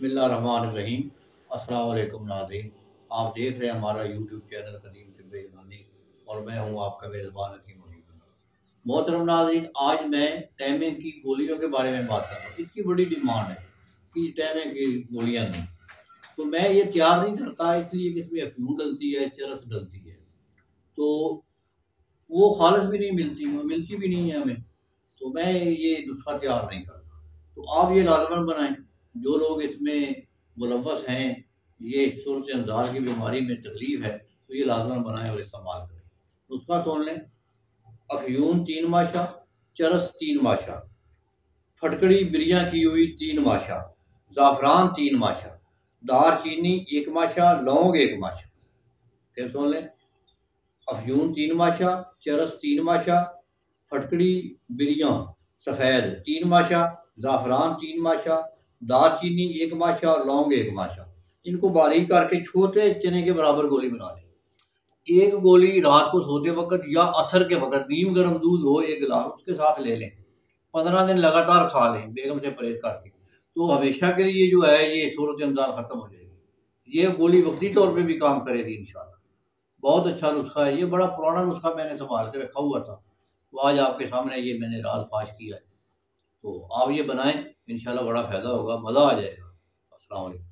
बिस्मिल्लाहिर्रहमानिर्रहीम। अस्सलाम वालेकुम नाज़रीन, आप देख रहे हैं हमारा यूट्यूब चैनल कदीम तिब्बे यूनानी और मैं हूं आपका मेज़बान हकीम मुनीब। मोहतरम नाज़रीन, आज मैं टैमे की गोलियों के बारे में बात कर रहा हूँ। इसकी बड़ी डिमांड है कि टैमे की गोलियाँ दें, तो मैं ये तैयार नहीं करता, इसलिए कि इसमें अफ्यूम डलती है, चरस डलती है, तो वो खालस भी नहीं मिलती, मिलती भी नहीं है हमें, तो मैं ये नुस्खा तैयार नहीं करता। तो आप ये लाजमन बनाएँ। जो लोग इसमें मुलव्वस हैं, ये सूरत अंजार की बीमारी में तकलीफ है, तो ये लाजमन बनाएं और इस्तेमाल करें। उसका सुन लें, अफ्यून 3 माशा, चरस 3 माशा, फटकड़ी बिरियाँ की हुई 3 माशा, ज़ाफ़रान 3 माशा, दारचीनी 1 माशा, लौंग 1 माशा। फिर सुन लें, अफ्यून 3 माशा, चरस 3 माशा, फटकड़ी बिरियाँ सफ़ेद 3 माशा, ज़ाफ़रान 3 माशा, दारचीनी 1 माशा और लौंग 1 माशा। इनको बारीक करके छोटे चने के बराबर गोली बना लें। एक गोली रात को सोते वक्त या असर के वक्त नीम गर्म दूध हो 1 गिलास उसके साथ ले लें। 15 दिन लगातार खा लें बेगम से परहेज करके, तो हमेशा के लिए जो है ये सूरत अंजार ख़त्म हो जाएगी। ये गोली वक्ती तौर पर भी काम करेगी इंशाल्लाह। बहुत अच्छा नुस्खा है, ये बड़ा पुराना नुस्खा मैंने संभाल के रखा हुआ था, तो आज आपके सामने ये मैंने राज फाश किया है। तो आप ये बनाएं, इंशाल्लाह बड़ा फ़ायदा होगा, मज़ा आ जाएगा। अस्सलाम वालेकुम।